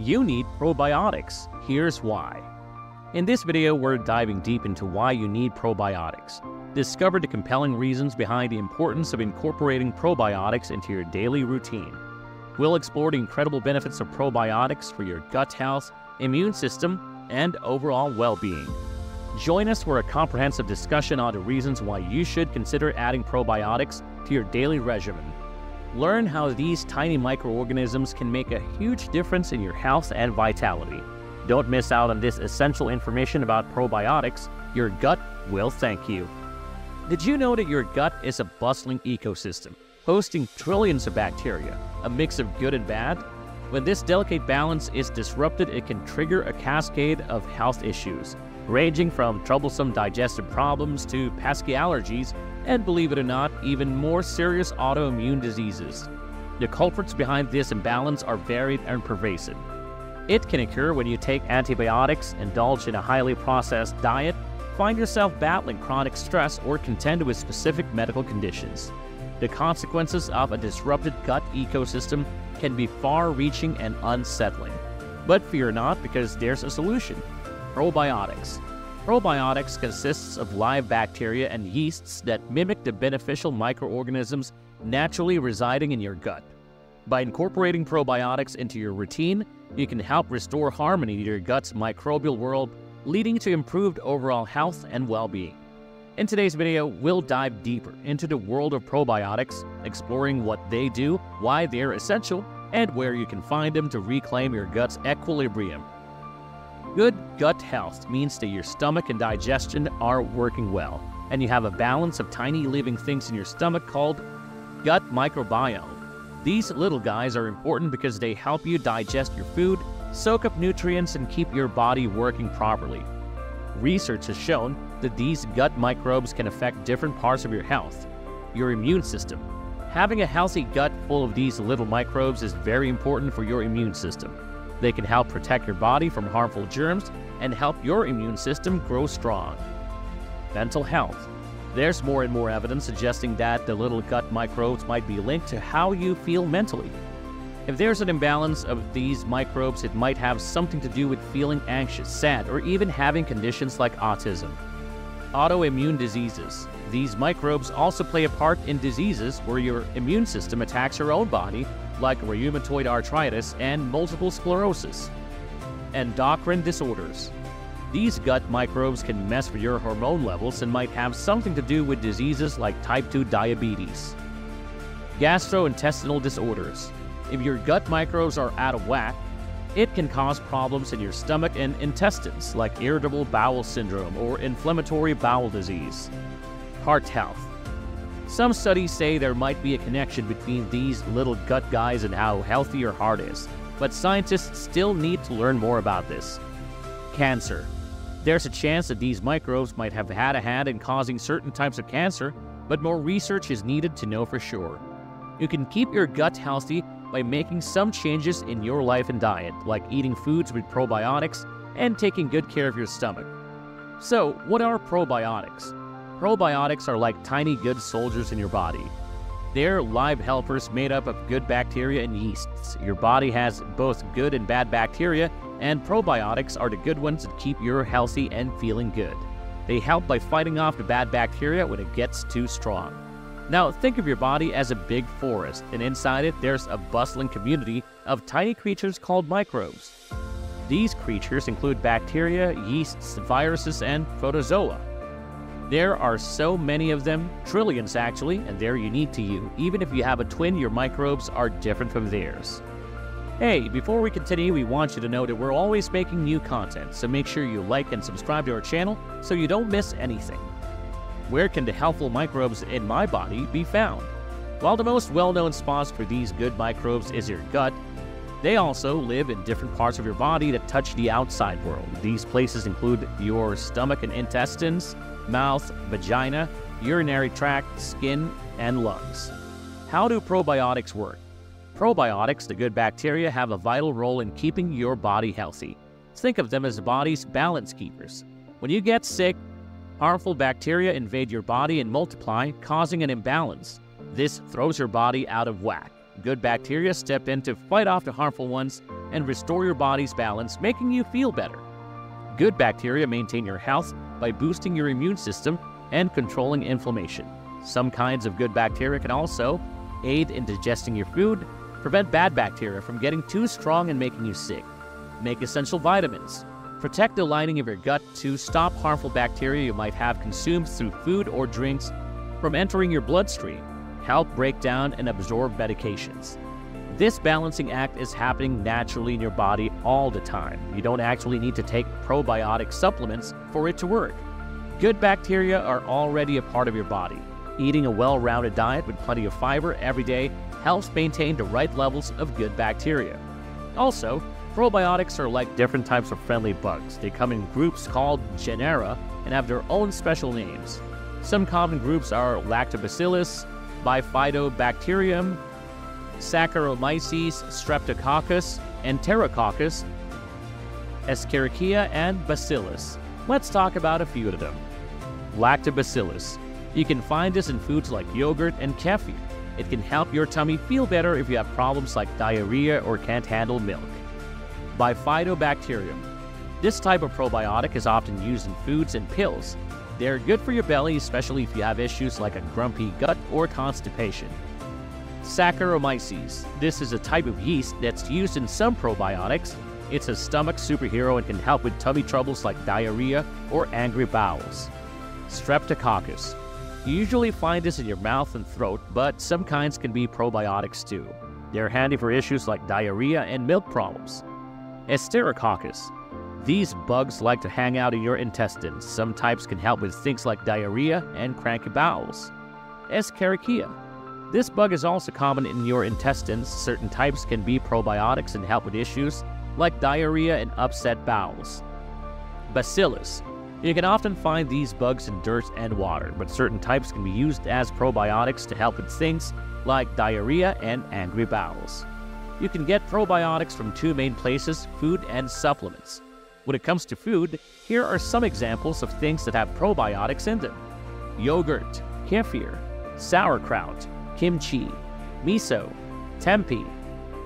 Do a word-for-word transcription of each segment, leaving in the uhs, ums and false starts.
you need probiotics. Here's why. In this video, we're diving deep into why you need probiotics. Discover the compelling reasons behind the importance of incorporating probiotics into your daily routine. We'll explore the incredible benefits of probiotics for your gut health, immune system, and overall well-being. Join us for a comprehensive discussion on the reasons why you should consider adding probiotics to your daily regimen. Learn how these tiny microorganisms can make a huge difference in your health and vitality. Don't miss out on this essential information about probiotics. Your gut will thank you. Did you know that your gut is a bustling ecosystem, hosting trillions of bacteria, a mix of good and bad? When this delicate balance is disrupted, it can trigger a cascade of health issues, ranging from troublesome digestive problems to pesky allergies, and believe it or not, even more serious autoimmune diseases. The culprits behind this imbalance are varied and pervasive. It can occur when you take antibiotics, indulge in a highly processed diet, find yourself battling chronic stress, or contend with specific medical conditions. The consequences of a disrupted gut ecosystem can be far-reaching and unsettling. But fear not, because there's a solution. Probiotics. Probiotics consists of live bacteria and yeasts that mimic the beneficial microorganisms naturally residing in your gut. By incorporating probiotics into your routine, you can help restore harmony to your gut's microbial world, leading to improved overall health and well-being. In today's video, we'll dive deeper into the world of probiotics, exploring what they do, why they're essential, and where you can find them to reclaim your gut's equilibrium. Good gut health means that your stomach and digestion are working well, and you have a balance of tiny living things in your stomach called gut microbiome. These little guys are important because they help you digest your food, soak up nutrients, and keep your body working properly. Research has shown that these gut microbes can affect different parts of your health. Your immune system. Having a healthy gut full of these little microbes is very important for your immune system. They can help protect your body from harmful germs and help your immune system grow strong. Mental health. There's more and more evidence suggesting that the little gut microbes might be linked to how you feel mentally. If there's an imbalance of these microbes, it might have something to do with feeling anxious, sad, or even having conditions like autism. Autoimmune diseases. These microbes also play a part in diseases where your immune system attacks your own body, like rheumatoid arthritis and multiple sclerosis. Endocrine disorders. These gut microbes can mess with your hormone levels and might have something to do with diseases like type two diabetes. Gastrointestinal disorders. If your gut microbes are out of whack, it can cause problems in your stomach and intestines, like irritable bowel syndrome or inflammatory bowel disease. Heart health. Some studies say there might be a connection between these little gut guys and how healthy your heart is, but scientists still need to learn more about this. Cancer. There's a chance that these microbes might have had a hand in causing certain types of cancer, but more research is needed to know for sure. You can keep your gut healthy by making some changes in your life and diet, like eating foods with probiotics and taking good care of your stomach. So, what are probiotics? Probiotics are like tiny good soldiers in your body. They're live helpers made up of good bacteria and yeasts. Your body has both good and bad bacteria, and probiotics are the good ones that keep you healthy and feeling good. They help by fighting off the bad bacteria when it gets too strong. Now, think of your body as a big forest, and inside it there's a bustling community of tiny creatures called microbes. These creatures include bacteria, yeasts, viruses, and protozoa. There are so many of them, trillions actually, and they're unique to you. Even if you have a twin, your microbes are different from theirs. Hey, before we continue, we want you to know that we're always making new content, so make sure you like and subscribe to our channel so you don't miss anything. Where can the helpful microbes in my body be found? While the most well-known spots for these good microbes is your gut, they also live in different parts of your body that touch the outside world. These places include your stomach and intestines, mouth, vagina, urinary tract, skin, and lungs. How do probiotics work? Probiotics, the good bacteria, have a vital role in keeping your body healthy. Think of them as the body's balance keepers. When you get sick, harmful bacteria invade your body and multiply, causing an imbalance. This throws your body out of whack. Good bacteria step in to fight off the harmful ones, and restore your body's balance, making you feel better. Good bacteria maintain your health by boosting your immune system and controlling inflammation. Some kinds of good bacteria can also aid in digesting your food, prevent bad bacteria from getting too strong and making you sick, make essential vitamins, protect the lining of your gut to stop harmful bacteria you might have consumed through food or drinks from entering your bloodstream, help break down and absorb medications. This balancing act is happening naturally in your body all the time. You don't actually need to take probiotic supplements for it to work. Good bacteria are already a part of your body. Eating a well-rounded diet with plenty of fiber every day helps maintain the right levels of good bacteria. Also, probiotics are like different types of friendly bugs. They come in groups called genera and have their own special names. Some common groups are Lactobacillus, Bifidobacterium, Saccharomyces, Streptococcus, Enterococcus, Escherichia, and Bacillus. Let's talk about a few of them. Lactobacillus. You can find this in foods like yogurt and kefir. It can help your tummy feel better if you have problems like diarrhea or can't handle milk. Bifidobacterium. This type of probiotic is often used in foods and pills. They're good for your belly, especially if you have issues like a grumpy gut or constipation. Saccharomyces. This is a type of yeast that's used in some probiotics. It's a stomach superhero and can help with tummy troubles like diarrhea or angry bowels. Streptococcus. You usually find this in your mouth and throat, but some kinds can be probiotics too. They're handy for issues like diarrhea and milk problems. Enterococcus. These bugs like to hang out in your intestines. Some types can help with things like diarrhea and cranky bowels. Escherichia. This bug is also common in your intestines. Certain types can be probiotics and help with issues like diarrhea and upset bowels. Bacillus. You can often find these bugs in dirt and water, but certain types can be used as probiotics to help with things like diarrhea and angry bowels. You can get probiotics from two main places, food and supplements. When it comes to food, here are some examples of things that have probiotics in them. Yogurt, kefir, sauerkraut, kimchi, miso, tempeh,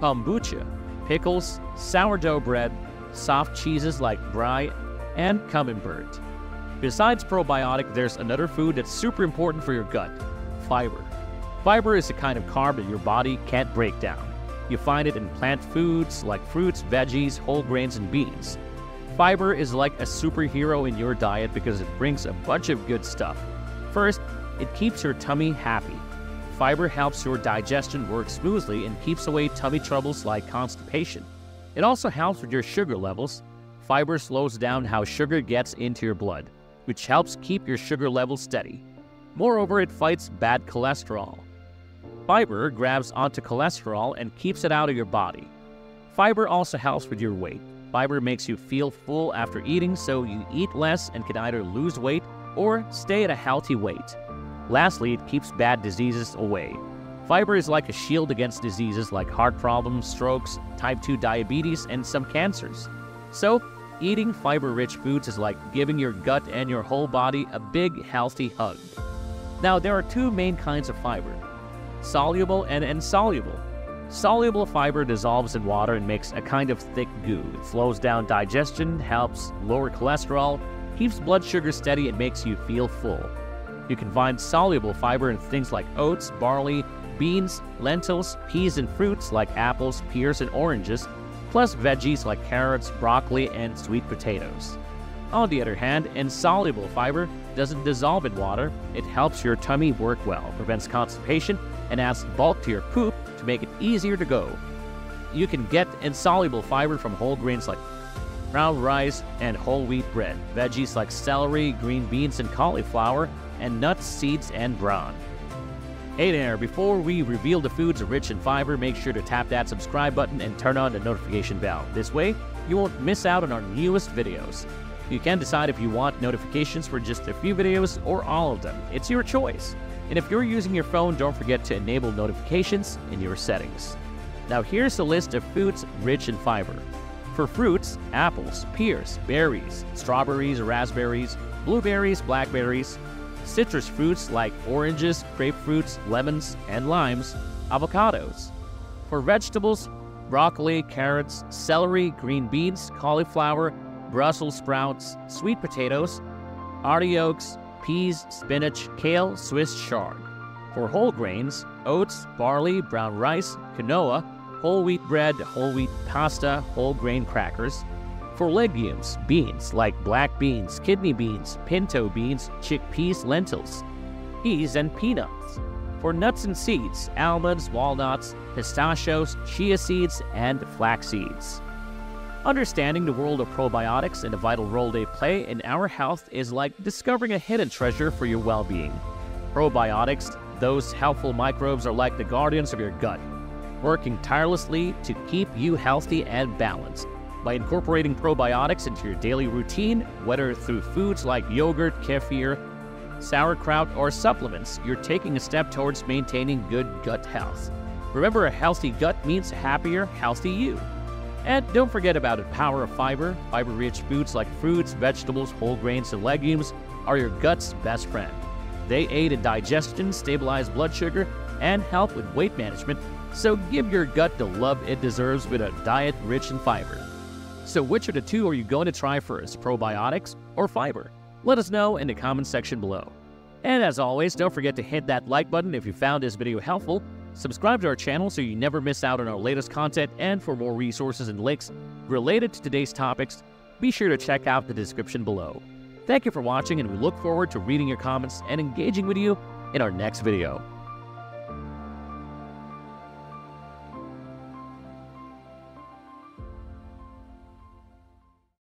kombucha, pickles, sourdough bread, soft cheeses like brie, and camembert. Besides probiotic, there's another food that's super important for your gut, fiber. Fiber is a kind of carb that your body can't break down. You find it in plant foods like fruits, veggies, whole grains, and beans. Fiber is like a superhero in your diet because it brings a bunch of good stuff. First, it keeps your tummy happy. Fiber helps your digestion work smoothly and keeps away tummy troubles like constipation. It also helps with your sugar levels. Fiber slows down how sugar gets into your blood, which helps keep your sugar levels steady. Moreover, it fights bad cholesterol. Fiber grabs onto cholesterol and keeps it out of your body. Fiber also helps with your weight. Fiber makes you feel full after eating, so you eat less and can either lose weight or stay at a healthy weight. Lastly, it keeps bad diseases away. Fiber is like a shield against diseases like heart problems, strokes, type two diabetes, and some cancers. So, eating fiber-rich foods is like giving your gut and your whole body a big, healthy hug. Now, there are two main kinds of fiber: soluble and insoluble. Soluble fiber dissolves in water and makes a kind of thick goo. It slows down digestion, helps lower cholesterol, keeps blood sugar steady, and makes you feel full. You can find soluble fiber in things like oats, barley, beans, lentils, peas, and fruits like apples, pears, and oranges, plus veggies like carrots, broccoli, and sweet potatoes. On the other hand, insoluble fiber doesn't dissolve in water. It helps your tummy work well, prevents constipation, and adds bulk to your poop to make it easier to go. You can get insoluble fiber from whole grains like brown rice and whole wheat bread, veggies like celery, green beans, and cauliflower, and nuts, seeds, and bran. Hey there, before we reveal the foods rich in fiber, make sure to tap that subscribe button and turn on the notification bell. This way, you won't miss out on our newest videos. You can decide if you want notifications for just a few videos or all of them. It's your choice. And if you're using your phone, don't forget to enable notifications in your settings. Now here's a list of foods rich in fiber. For fruits, apples, pears, berries, strawberries, raspberries, blueberries, blackberries, citrus fruits like oranges, grapefruits, lemons, and limes, avocados. For vegetables, broccoli, carrots, celery, green beans, cauliflower, Brussels sprouts, sweet potatoes, artichokes, peas, spinach, kale, Swiss chard. For whole grains, oats, barley, brown rice, quinoa, whole wheat bread, whole wheat pasta, whole grain crackers. For legumes, beans like black beans, kidney beans, pinto beans, chickpeas, lentils, peas, and peanuts. For nuts and seeds, almonds, walnuts, pistachios, chia seeds, and flax seeds. Understanding the world of probiotics and the vital role they play in our health is like discovering a hidden treasure for your well-being. Probiotics, those helpful microbes, are like the guardians of your gut, working tirelessly to keep you healthy and balanced. By incorporating probiotics into your daily routine, whether through foods like yogurt, kefir, sauerkraut, or supplements, you're taking a step towards maintaining good gut health. Remember, a healthy gut means a happier, healthy you. And don't forget about the power of fiber. Fiber-rich foods like fruits, vegetables, whole grains, and legumes are your gut's best friend. They aid in digestion, stabilize blood sugar, and help with weight management, so give your gut the love it deserves with a diet rich in fiber. So which of the two are you going to try first, probiotics or fiber? Let us know in the comment section below. And as always, don't forget to hit that like button if you found this video helpful. Subscribe to our channel so you never miss out on our latest content, and for more resources and links related to today's topics, be sure to check out the description below. Thank you for watching, and we look forward to reading your comments and engaging with you in our next video.